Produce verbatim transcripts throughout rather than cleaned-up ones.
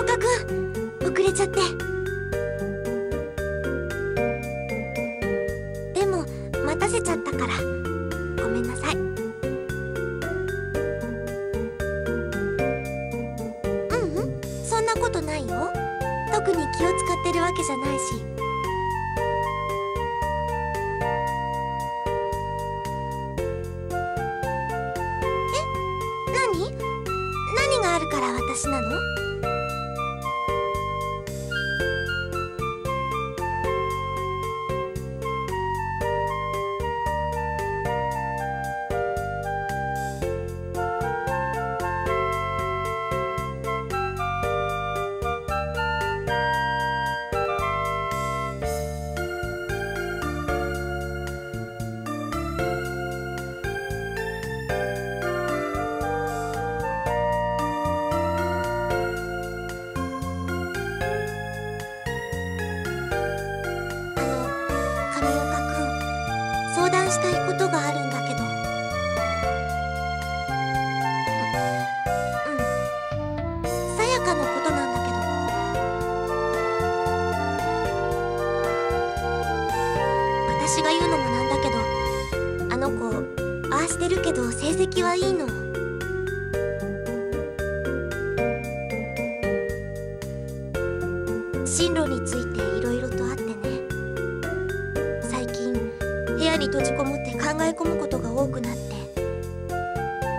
のかくん遅れちゃって。でも待たせちゃったからごめんなさい。うんうん、そんなことないよ。特に気を使ってるわけじゃないし。え、何？何があるから私なの？したいことがあるんだけど。うん、さやかのことなんだけど。私が言うのもなんだけど、あの子ああしてるけど成績はいいの。進路についていろいろとあってね、部屋に閉じこもって考え込むことが多くなって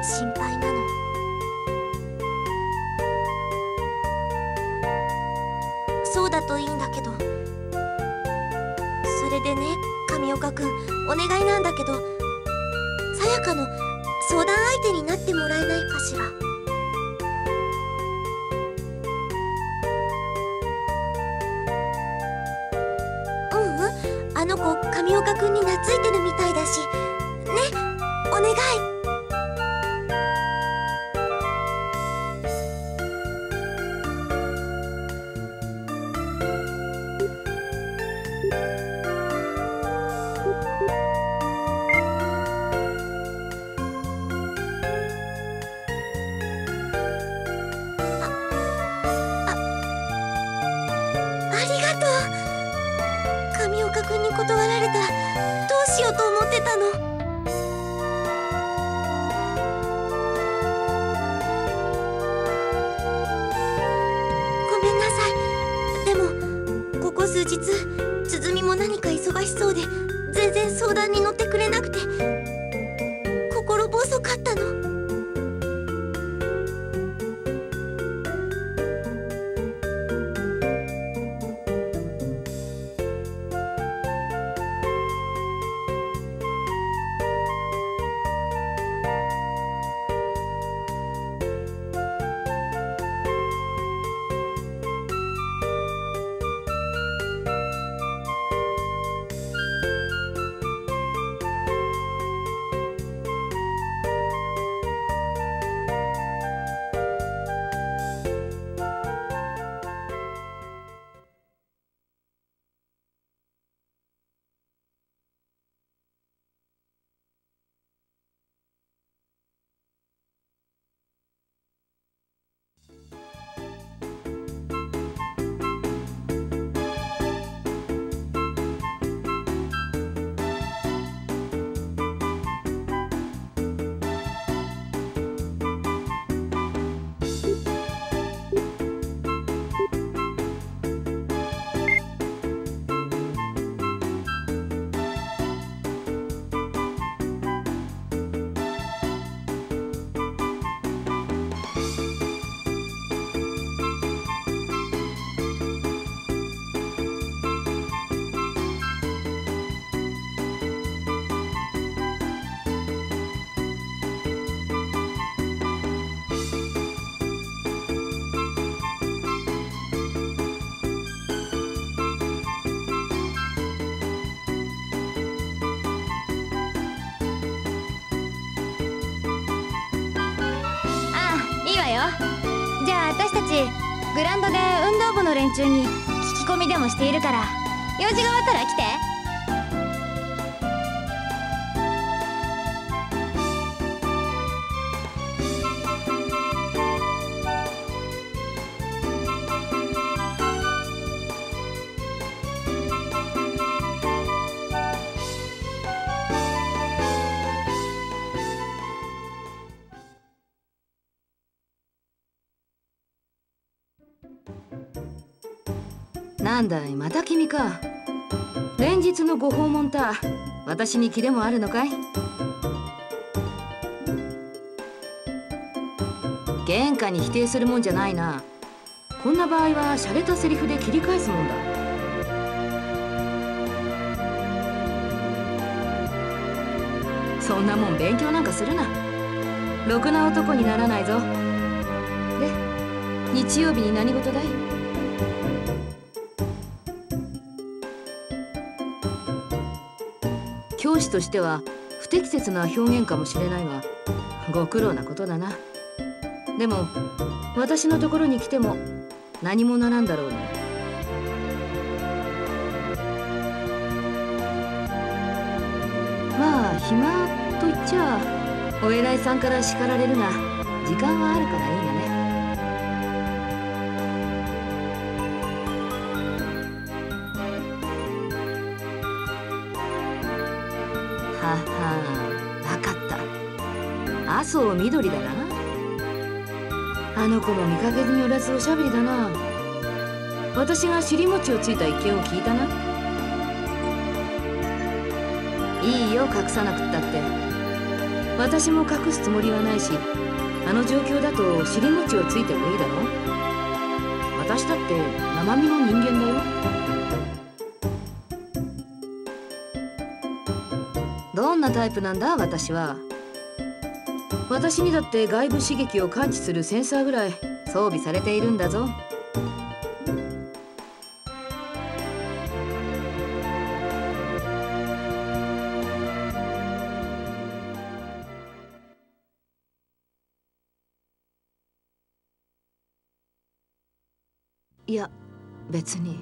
心配なの。そうだといいんだけど。それでね、神岡君、お願いなんだけど、さやかの相談相手になってもらえないかしら。あの子、神岡君に懐いてるみたいだしね、お願い。あ、あ、ありがとう。神岡君に断られた。どうしようと思ってたの。ごめんなさい。でもここ数日鼓も何か忙しそうで全然相談に乗ってくれなくて心細かったの。じゃあ私たちグラウンドで運動部の連中に聞き込みでもしているから、用事が終わったら来て。なんだい、また君か。連日のご訪問た、私にキレもあるのかい。原価に否定するもんじゃないな。こんな場合は洒落たセリフで切り返すもんだ。そんなもん勉強なんかするな。ろくな男にならないぞ。で、日曜日に何事だい？教師としては不適切な表現かもしれないが、ご苦労なことだな。でも私のところに来ても何もならんだろうね。まあ暇と言っちゃお偉いさんから叱られるが、時間はあるからいいがね。はは、分かった。麻生みどりだな。あの子も見かけによらずおしゃべりだな。私が尻餅をついた意見を聞いたな。いいよ、隠さなくったって。私も隠すつもりはないし、あの状況だと尻餅をついてもいいだろ。私だって生身の人間だよ。どんなタイプなんだ私は。私にだって外部刺激を感知するセンサーぐらい装備されているんだぞ。いや、別に。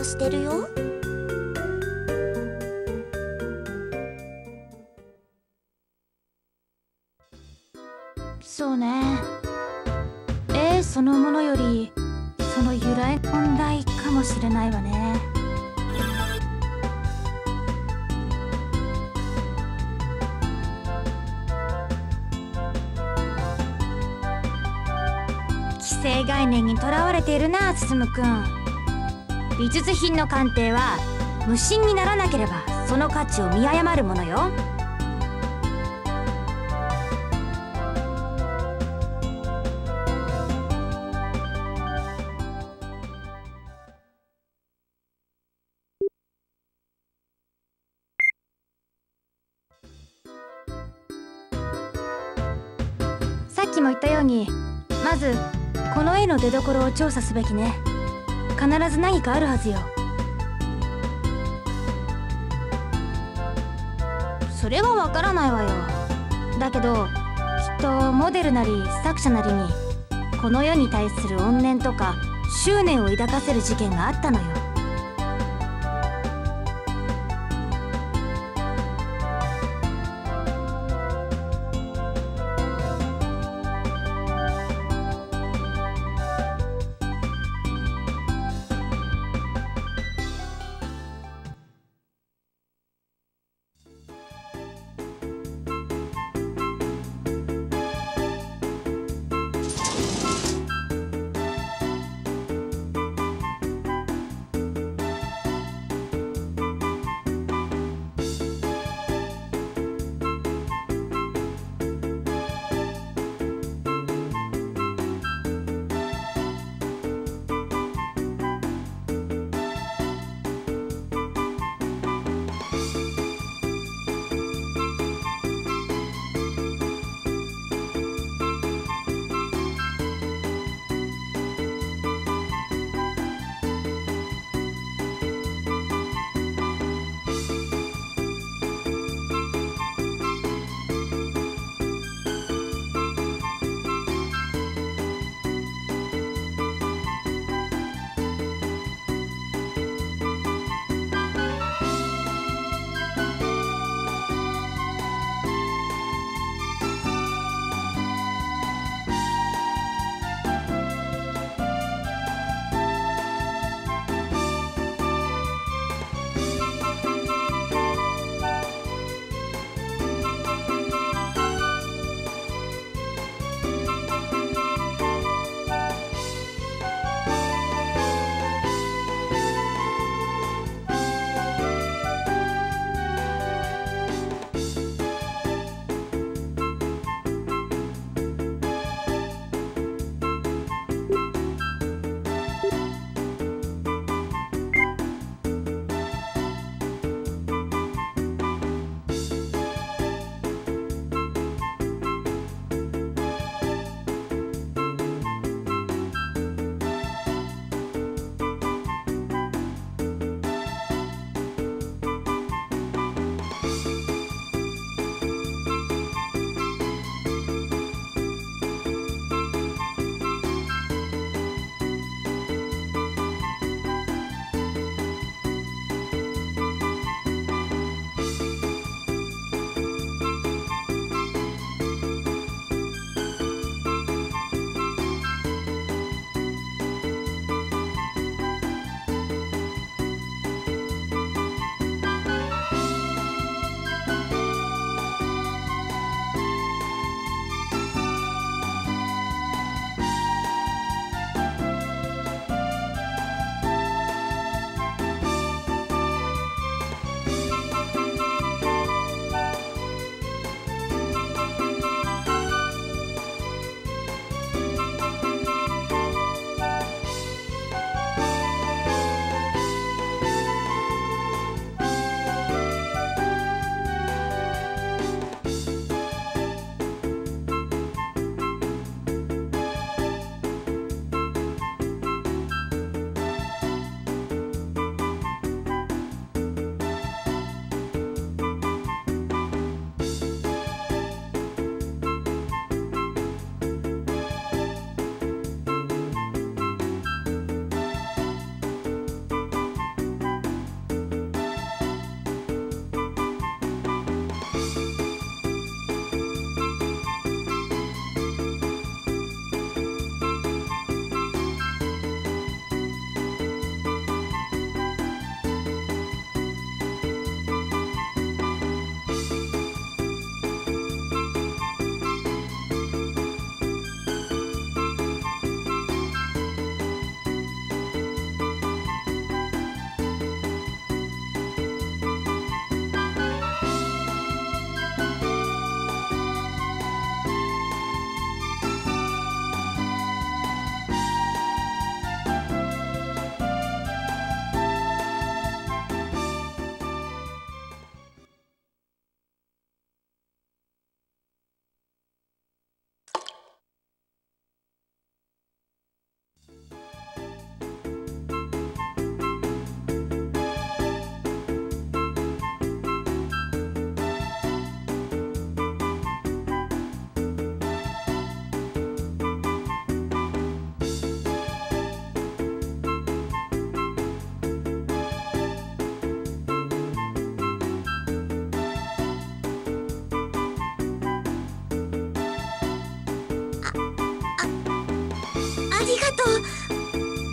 してるよ。そうね。絵そのものよりその由来が問題かもしれないわね。既成概念にとらわれているな、進くん。美術品の鑑定は無心にならなければその価値を見誤るものよ。さっきも言ったように、まずこの絵の出どころを調査すべきね。必ず何かあるはずよ。それはわからないわよ。だけどきっとモデルなり作者なりにこの世に対する怨念とか執念を抱かせる事件があったのよ。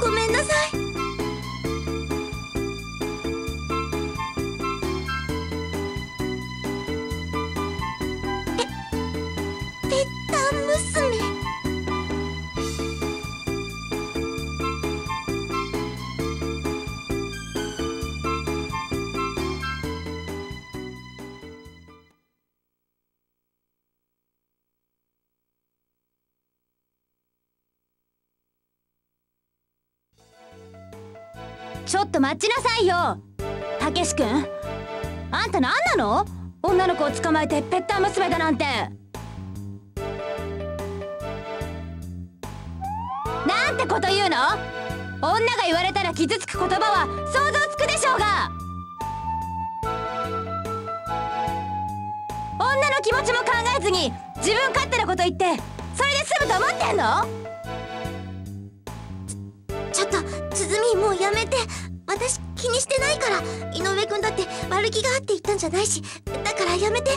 ごめんなさい。ちょっと待ちなさいよ、たけし君。あんた何なの？女の子を捕まえてぺったん娘だなんて。なんてこと言うの？女が言われたら傷つく言葉は想像つくでしょうが。女の気持ちも考えずに自分勝手なこと言って、それで済むと思ってんの？もうやめて。私気にしてないから。井上君だって悪気があって言ったんじゃないし、だからやめて。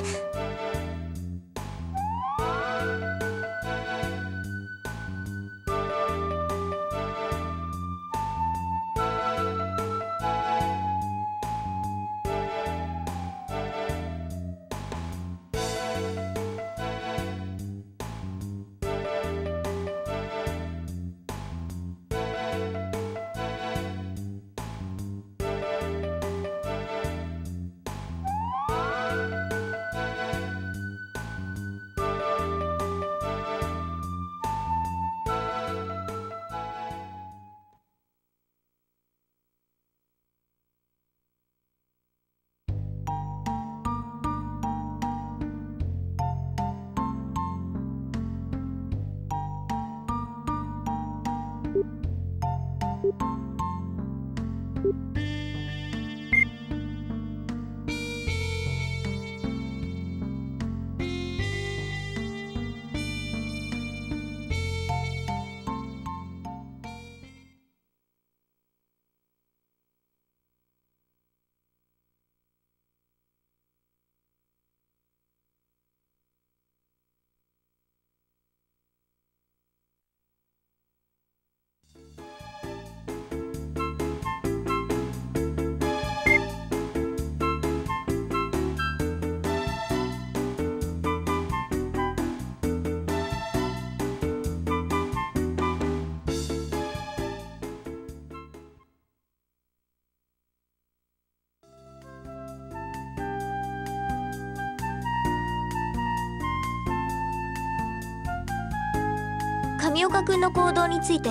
神岡君の行動について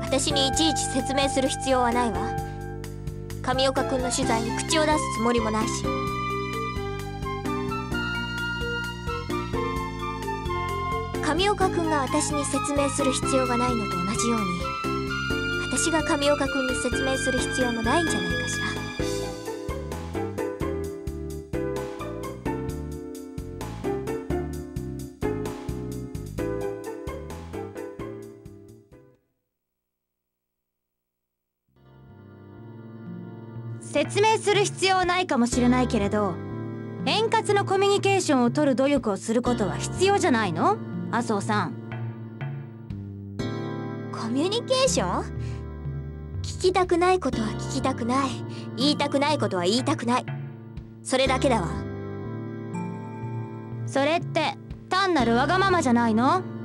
私にいちいち説明する必要はないわ。神岡君の取材に口を出すつもりもないし。神岡君が私に説明する必要がないのと同じように、私が神岡君に説明する必要もないんじゃないかしら。説明する必要ないかもしれないけれど、円滑なコミュニケーションを取る努力をすることは必要じゃないの、麻生さん。コミュニケーション？聞きたくないことは聞きたくない、言いたくないことは言いたくない、それだけだわ。それって単なるわがままじゃないの？